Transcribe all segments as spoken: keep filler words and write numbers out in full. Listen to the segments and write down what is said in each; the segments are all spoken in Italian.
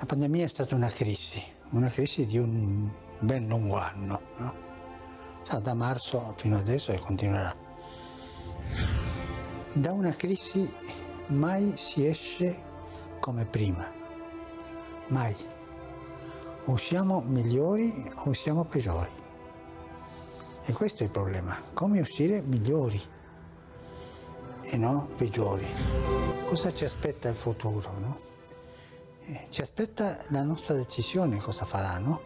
La pandemia è stata una crisi, una crisi di un ben lungo anno, no? Da marzo fino adesso e continuerà. Da una crisi mai si esce come prima, mai. O siamo migliori o siamo peggiori. E questo è il problema, come uscire migliori e non peggiori. Cosa ci aspetta il futuro, no? Ci aspetta la nostra decisione, cosa farà, no?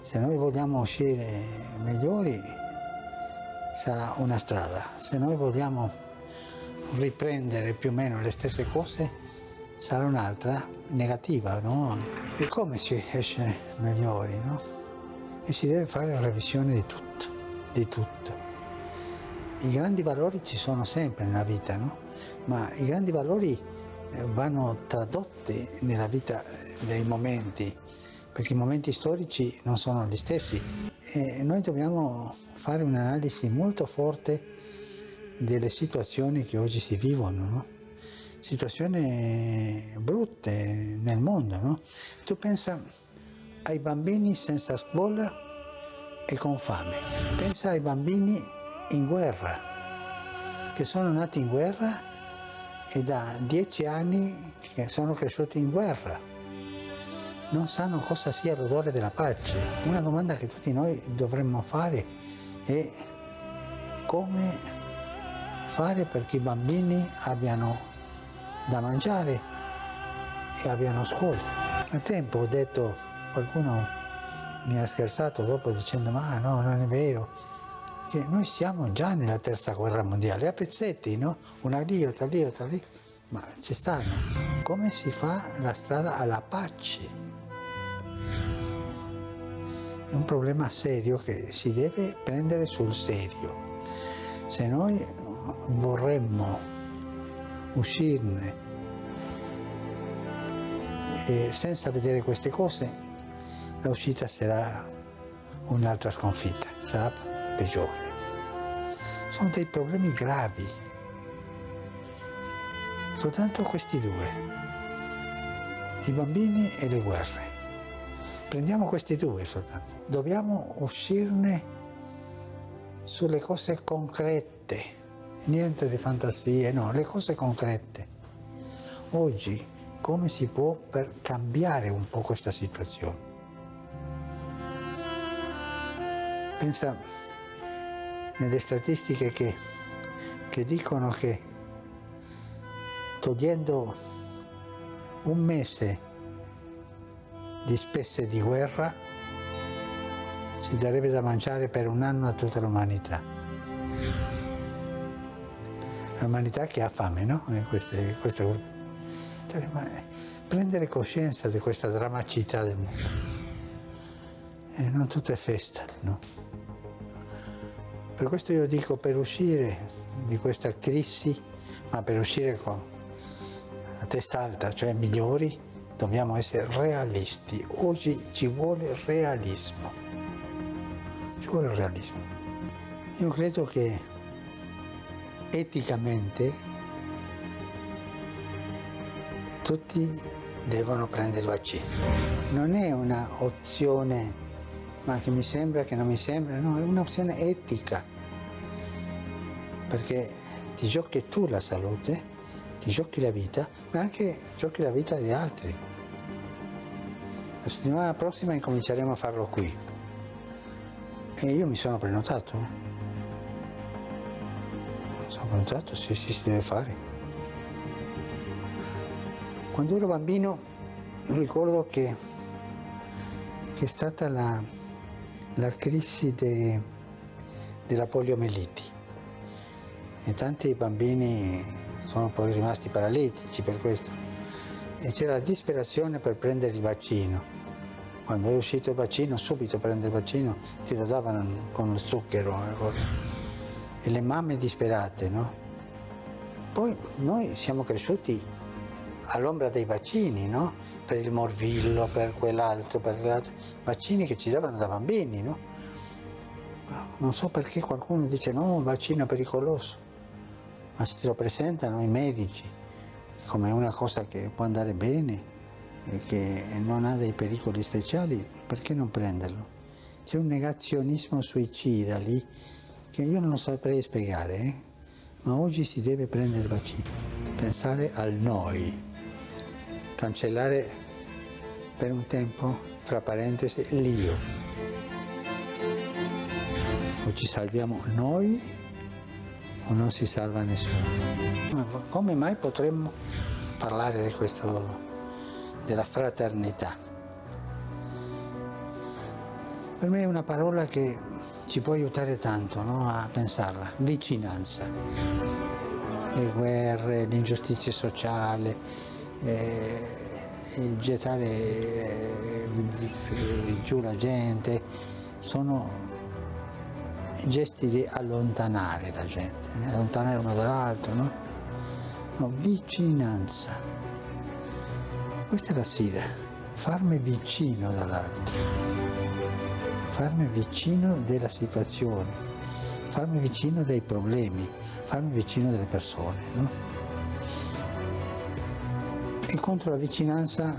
Se noi vogliamo uscire migliori sarà una strada, se noi vogliamo riprendere più o meno le stesse cose sarà un'altra, negativa, no? E come si esce migliori, no? E si deve fare la revisione di tutto, di tutto. I grandi valori ci sono sempre nella vita, no? Ma i grandi valori vanno tradotti nella vita dei momenti, perché i momenti storici non sono gli stessi e noi dobbiamo fare un'analisi molto forte delle situazioni che oggi si vivono, no? Situazioni brutte nel mondo, no? Tu pensa ai bambini senza scuola e con fame, pensa ai bambini in guerra, che sono nati in guerra e da dieci anni che sono cresciuti in guerra, non sanno cosa sia l'odore della pace. Una domanda che tutti noi dovremmo fare è come fare perché i bambini abbiano da mangiare e abbiano scuola. A tempo ho detto, qualcuno mi ha scherzato dopo dicendo ma no, non è vero, che noi siamo già nella terza guerra mondiale, a pezzetti, no? Una lì, otra lì, otra lì, ma ci stanno. Come si fa la strada alla pace? È un problema serio che si deve prendere sul serio. Se noi vorremmo uscirne e senza vedere queste cose, l'uscita sarà un'altra sconfitta, sarà peggiore. Sono dei problemi gravi, soltanto questi due, i bambini e le guerre. Prendiamo questi due soltanto, dobbiamo uscirne sulle cose concrete, niente di fantasie, no, le cose concrete. Oggi come si può per cambiare un po' questa situazione? Pensa nelle statistiche che, che dicono che togliendo un mese di spese di guerra si darebbe da mangiare per un anno a tutta l'umanità. L'umanità che ha fame, no? Queste, queste... Ma prendere coscienza di questa drammaticità del mondo. E non tutto è festa, no? Per questo io dico, per uscire di questa crisi, ma per uscire con la testa alta, cioè migliori, dobbiamo essere realisti. Oggi ci vuole realismo. Ci vuole realismo. Io credo che eticamente tutti devono prendere il vaccino. Non è una opzione, ma che mi sembra, che non mi sembra, no, è un'opzione etica, perché ti giochi tu la salute, ti giochi la vita, ma anche giochi la vita degli altri. La settimana prossima incominceremo a farlo qui e io mi sono prenotato, eh. mi sono prenotato, sì, sì, si deve fare. Quando ero bambino ricordo che, che è stata la la crisi de, della poliomieliti e tanti bambini sono poi rimasti paralitici per questo e c'era la disperazione per prendere il vaccino. Quando è uscito il vaccino, subito prendere il vaccino, ti lo davano con il zucchero e le mamme disperate, no? Poi noi siamo cresciuti all'ombra dei vaccini, no? Per il morbillo, per quell'altro, per quell'altro, vaccini che ci davano da bambini, no? Non so perché qualcuno dice no, un vaccino è pericoloso, ma se te lo presentano i medici come una cosa che può andare bene, e che non ha dei pericoli speciali, perché non prenderlo? C'è un negazionismo suicida lì che io non saprei spiegare, eh? Ma oggi si deve prendere il vaccino, pensare al noi, cancellare per un tempo, fra parentesi, l'io. O ci salviamo noi o non si salva nessuno. Ma come mai potremmo parlare di questo? Della fraternità. Per me è una parola che ci può aiutare tanto, no? A pensarla, vicinanza. Le guerre, l'ingiustizia sociale, eh, il gettare eh, giù la gente, sono gesti di allontanare la gente, eh? allontanare uno dall'altro, no? No, vicinanza. Questa è la sfida, farmi vicino dall'altro, farmi vicino della situazione, farmi vicino dei problemi, farmi vicino delle persone, no? E contro la vicinanza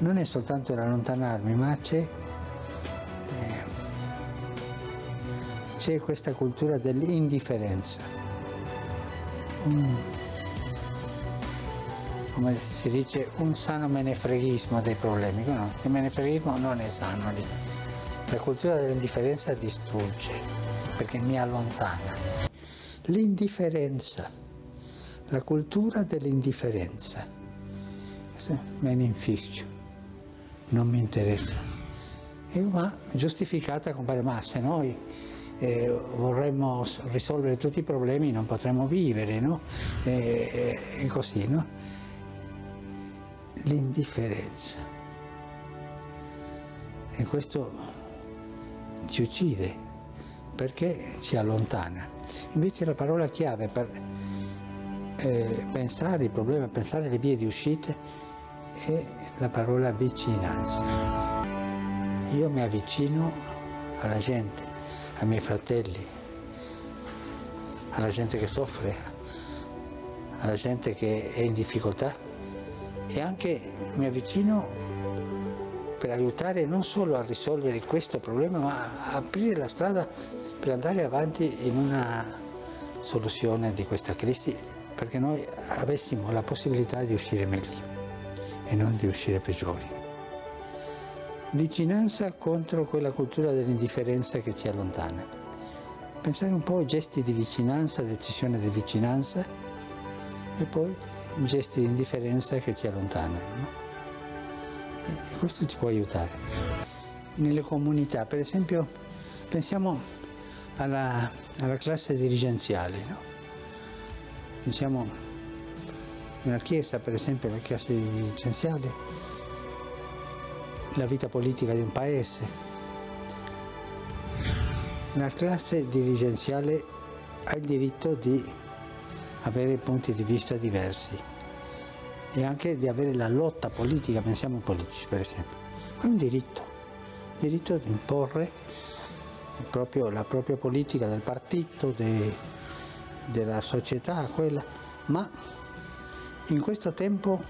non è soltanto l'allontanarmi, ma c'è eh, c'è questa cultura dell'indifferenza. Mm. Come si dice, un sano menefreghismo dei problemi, no? Il menefreghismo non è sano lì. La cultura dell'indifferenza distrugge, perché mi allontana. L'indifferenza, la cultura dell'indifferenza. Me ne infischio, non mi interessa. E ma giustificata compare, ma se noi eh, vorremmo risolvere tutti i problemi non potremmo vivere, no? E, e così, no? L'indifferenza, e questo ci uccide perché ci allontana. Invece la parola chiave per eh, pensare il problema, pensare le vie di uscita è la parola vicinanza. Io mi avvicino alla gente, ai miei fratelli, alla gente che soffre, alla gente che è in difficoltà. E anche mi avvicino per aiutare non solo a risolvere questo problema, ma a aprire la strada per andare avanti in una soluzione di questa crisi, perché noi avessimo la possibilità di uscire meglio e non di uscire peggiori. Vicinanza contro quella cultura dell'indifferenza che ci allontana. Pensare un po' ai gesti di vicinanza, decisione di vicinanza, e poi gesti di indifferenza che ci allontanano, no? E questo ci può aiutare. Nelle comunità, per esempio, pensiamo alla, alla classe dirigenziale, no? Pensiamo una chiesa, per esempio, la classe dirigenziale, la vita politica di un paese. La classe dirigenziale ha il diritto di avere punti di vista diversi e anche di avere la lotta politica, pensiamo ai politici per esempio, è un diritto, il diritto di imporre proprio la propria politica del partito, de, della società, quella, ma in questo tempo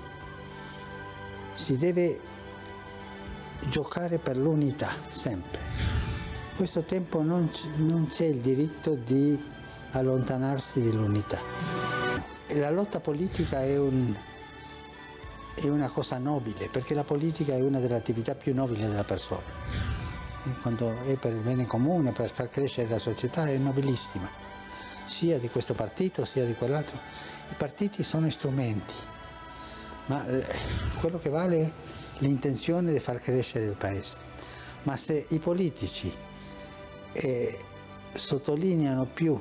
si deve giocare per l'unità, sempre. In questo tempo non, non c'è il diritto di allontanarsi dall'unità. La lotta politica è, un, è una cosa nobile, perché la politica è una delle attività più nobili della persona. E quando è per il bene comune, per far crescere la società, è nobilissima, sia di questo partito sia di quell'altro. I partiti sono strumenti, ma quello che vale è l'intenzione di far crescere il paese. Ma se i politici eh, sottolineano più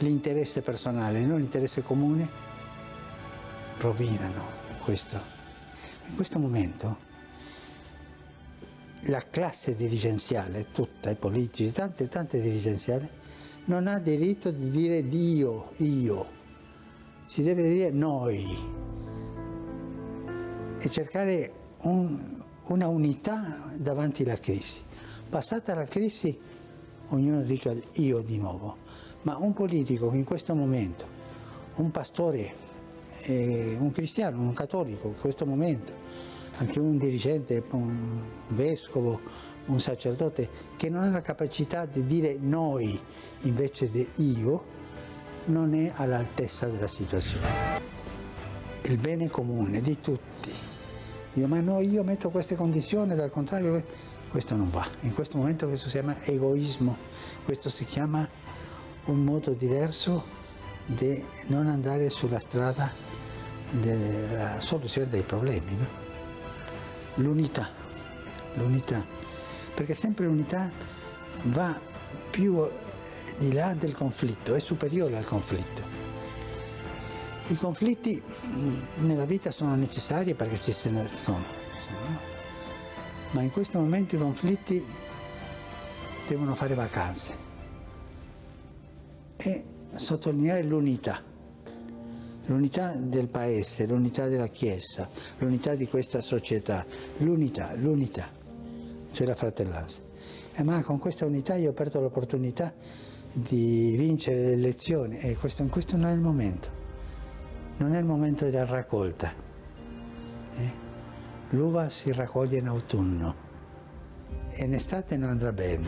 l'interesse personale, non l'interesse comune, rovinano questo. In questo momento la classe dirigenziale, tutta, i politici, tante tante dirigenziali, non ha diritto di dire Dio, io, si deve dire noi e cercare un, una unità davanti alla crisi. Passata la crisi ognuno dica io di nuovo. Ma un politico che in questo momento, un pastore e un cristiano, un cattolico in questo momento, anche un dirigente, un vescovo, un sacerdote che non ha la capacità di dire noi invece di io, non è all'altezza della situazione. Il bene comune di tutti, io, ma no, io metto queste condizioni, dal contrario questo non va. In questo momento questo si chiama egoismo, questo si chiama un modo diverso di non andare sulla strada della soluzione dei problemi, no? L'unità, l'unità, perché sempre l'unità va più di là del conflitto, è superiore al conflitto. I conflitti nella vita sono necessari perché ci sono, ma in questo momento i conflitti devono fare vacanze e sottolineare l'unità, l'unità del paese, l'unità della Chiesa, l'unità di questa società, l'unità, l'unità, cioè la fratellanza. E ma con questa unità io ho perso l'opportunità di vincere le elezioni e questo, questo non è il momento, non è il momento della raccolta. Eh? L'uva si raccoglie in autunno e in estate non andrà bene.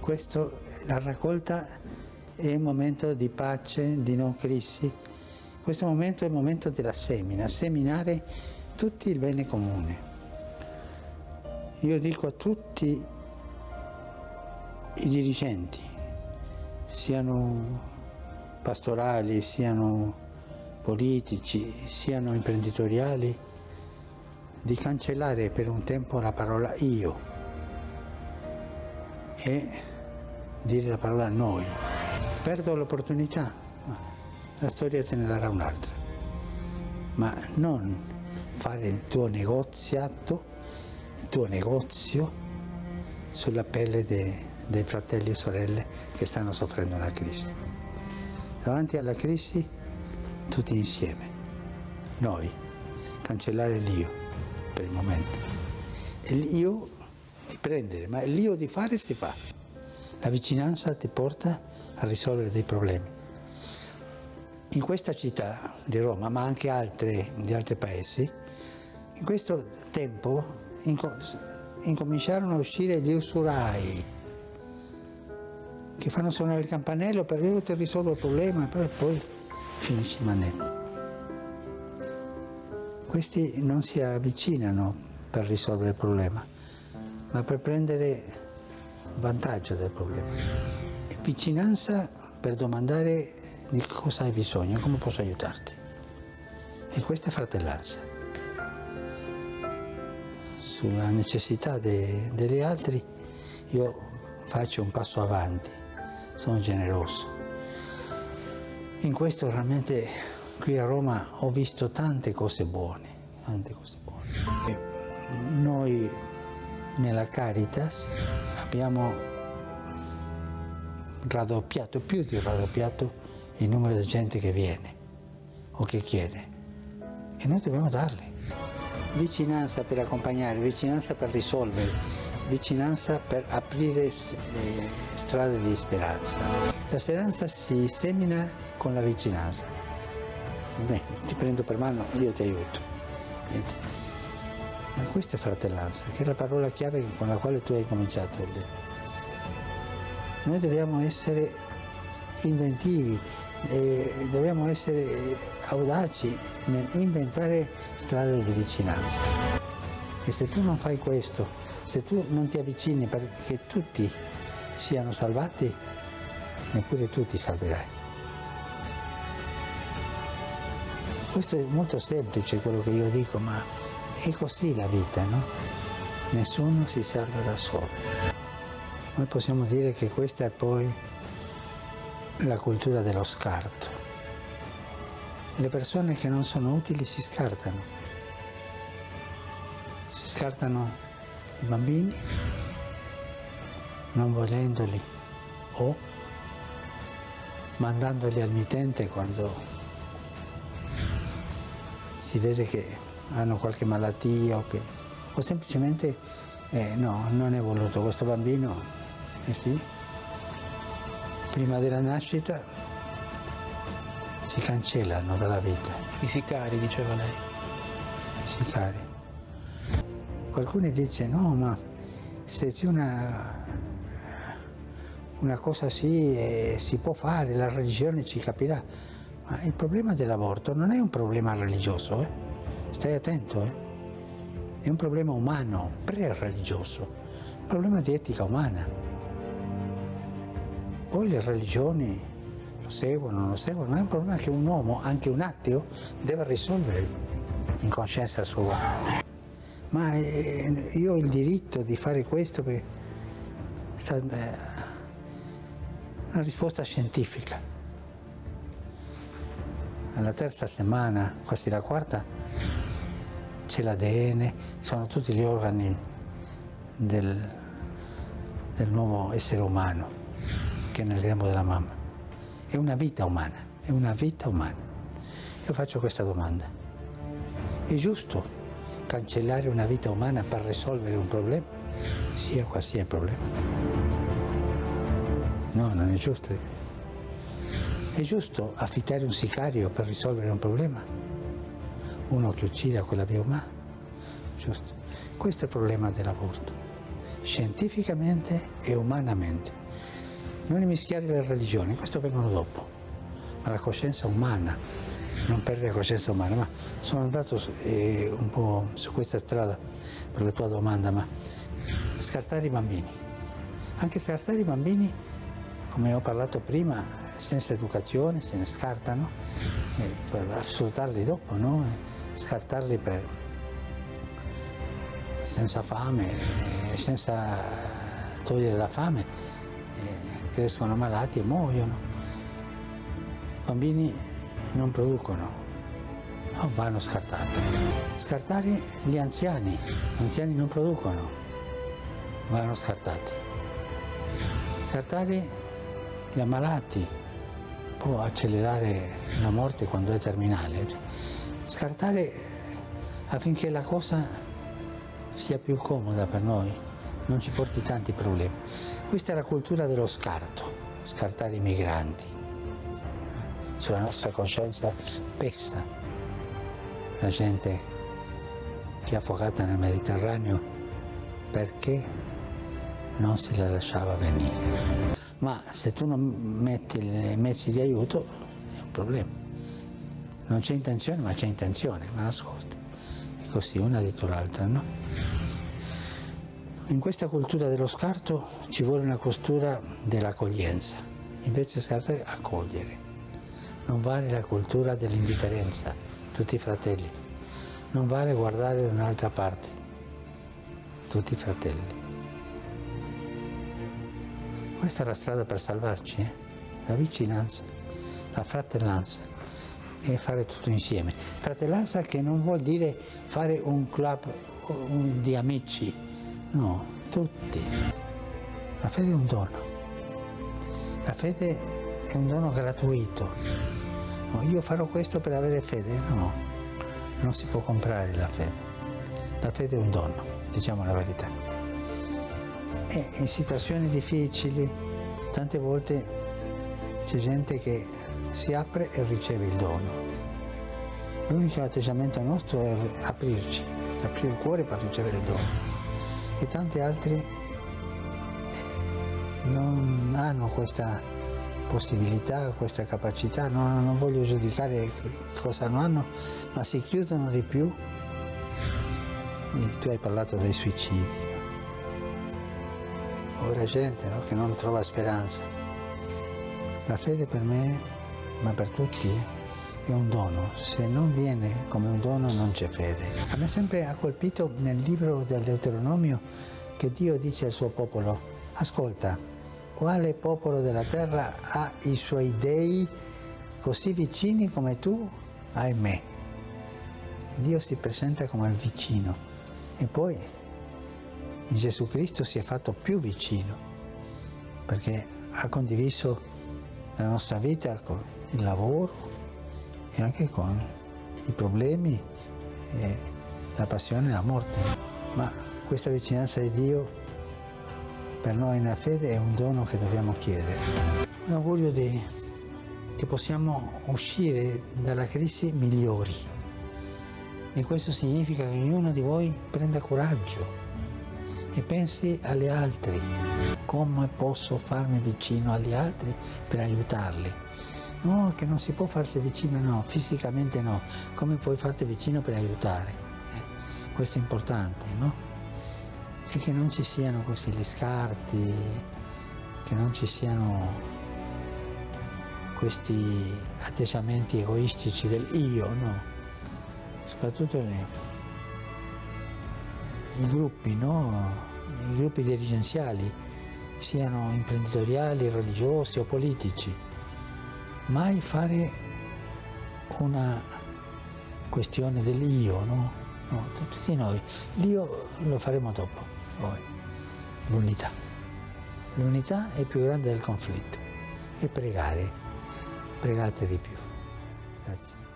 Questo, la raccolta è un momento di pace, di non crisi. Questo momento è il momento della semina, seminare tutto il bene comune. Io dico a tutti i dirigenti, siano pastorali, siano politici, siano imprenditoriali, di cancellare per un tempo la parola io e dire la parola noi. Perdo l'opportunità, ma la storia te ne darà un'altra, ma non fare il tuo negoziato, il tuo negozio sulla pelle dei dei fratelli e sorelle che stanno soffrendo una crisi. Davanti alla crisi tutti insieme, noi, cancellare l'io per il momento. E l'io di prendere, ma l'io di fare si fa. La vicinanza ti porta a risolvere dei problemi. In questa città di Roma, ma anche altre, di altri paesi, in questo tempo inco- incominciarono a uscire gli usurai, che fanno suonare il campanello perché io ti risolvo il problema e poi finisci il manetto. Questi non si avvicinano per risolvere il problema, ma per prendere vantaggio del problema. E vicinanza per domandare di cosa hai bisogno, come posso aiutarti. E questa è fratellanza. Sulla necessità de, degli altri io faccio un passo avanti. Sono generoso. In questo realmente qui a Roma ho visto tante cose buone, tante cose buone. Noi nella Caritas abbiamo raddoppiato, più di raddoppiato, il numero di gente che viene o che chiede e noi dobbiamo darle. Vicinanza per accompagnare, vicinanza per risolvere, vicinanza per aprire strade di speranza. La speranza si semina con la vicinanza. Beh, ti prendo per mano, io ti aiuto. Ma questa è fratellanza, che è la parola chiave con la quale tu hai cominciato. Noi dobbiamo essere inventivi, eh, dobbiamo essere audaci nell'inventare strade di vicinanza. E se tu non fai questo, se tu non ti avvicini perché tutti siano salvati, neppure tu ti salverai. Questo è molto semplice quello che io dico, ma è così la vita, no? Nessuno si salva da solo. Noi possiamo dire che questa è poi la cultura dello scarto. Le persone che non sono utili si scartano. Si scartano i bambini, non volendoli, o mandandoli al mittente quando si vede che hanno qualche malattia o che o semplicemente eh, no, non è voluto questo bambino, eh sì, prima della nascita si cancellano dalla vita. I sicari, diceva lei. I sicari. Qualcuno dice no, ma se c'è una, una cosa sì, eh, si può fare, la religione ci capirà. Ma il problema dell'aborto non è un problema religioso, eh? Stai attento, eh? È un problema umano, pre-religioso, un problema di etica umana. Poi le religioni lo seguono, non lo seguono, è un problema che un uomo, anche un ateo, deve risolvere in coscienza sua. Ma io ho il diritto di fare questo perché è una risposta scientifica. Alla terza settimana, quasi la quarta, c'è l'A D N, sono tutti gli organi del, del nuovo essere umano che è nel grembo della mamma. È una vita umana, è una vita umana. Io faccio questa domanda. È giusto cancellare una vita umana per risolvere un problema? Sia qualsiasi problema. No, non è giusto. È giusto affittare un sicario per risolvere un problema? Uno che uccida con la via umana? Giusto. Questo è il problema dell'aborto, scientificamente e umanamente. Non mischiare le religioni, questo vengono dopo, ma la coscienza umana, non perdere la coscienza umana. Ma sono andato eh, un po' su questa strada per la tua domanda, ma scartare i bambini, anche scartare i bambini, come ho parlato prima, senza educazione se ne scartano, eh, per assoltarli dopo, no? Scartarli per... senza fame, eh, senza togliere la fame. Crescono malati e muoiono. I bambini non producono, no, vanno scartati. Scartare gli anziani, gli anziani non producono, vanno scartati. Scartare gli ammalati, può accelerare la morte quando è terminale. Scartare affinché la cosa sia più comoda per noi, non ci porti tanti problemi. Questa è la cultura dello scarto, scartare i migranti. Sulla nostra coscienza pesa. La gente che è affogata nel Mediterraneo perché non se la lasciava venire. Ma se tu non metti i mezzi di aiuto è un problema. Non c'è intenzione, ma c'è intenzione, ma nascosta. E così una dietro l'altra, no? In questa cultura dello scarto ci vuole una cultura dell'accoglienza, invece scartare, accogliere. Non vale la cultura dell'indifferenza, tutti i fratelli. Non vale guardare un'altra parte, tutti i fratelli. Questa è la strada per salvarci, eh? La vicinanza, la fratellanza e fare tutto insieme. Fratellanza che non vuol dire fare un club di amici. No, tutti. La fede è un dono. La fede è un dono gratuito. No, io farò questo per avere fede? No, non si può comprare la fede. La fede è un dono, diciamo la verità. E in situazioni difficili, tante volte c'è gente che si apre e riceve il dono. L'unico atteggiamento nostro è aprirci, aprire il cuore per ricevere il dono. E tanti altri non hanno questa possibilità, questa capacità, non, non voglio giudicare cosa non hanno, ma si chiudono di più. E tu hai parlato dei suicidi, no? Ora gente, no? Che non trova speranza. La fede per me, ma per tutti, eh, è un dono. Se non viene come un dono non c'è fede. A me sempre ha colpito nel libro del Deuteronomio che Dio dice al suo popolo: ascolta, quale popolo della terra ha i suoi dei così vicini come tu hai me? Dio si presenta come il vicino e poi in Gesù Cristo si è fatto più vicino perché ha condiviso la nostra vita con il lavoro e anche con i problemi, e la passione e la morte. Ma questa vicinanza di Dio per noi nella fede è un dono che dobbiamo chiedere. Un augurio di che possiamo uscire dalla crisi migliori, e questo significa che ognuno di voi prenda coraggio e pensi agli altri, come posso farmi vicino agli altri per aiutarli. No, che non si può farsi vicino, no, fisicamente no, come puoi farti vicino per aiutare, eh? Questo è importante, no? E che non ci siano questi gli scarti, che non ci siano questi atteggiamenti egoistici del io, no? Soprattutto le, i gruppi, no? I gruppi dirigenziali, siano imprenditoriali, religiosi o politici. Mai fare una questione dell'io, no? No, tutti noi. L'io lo faremo dopo, poi. L'unità. L'unità è più grande del conflitto. E pregare. Pregate di più. Grazie.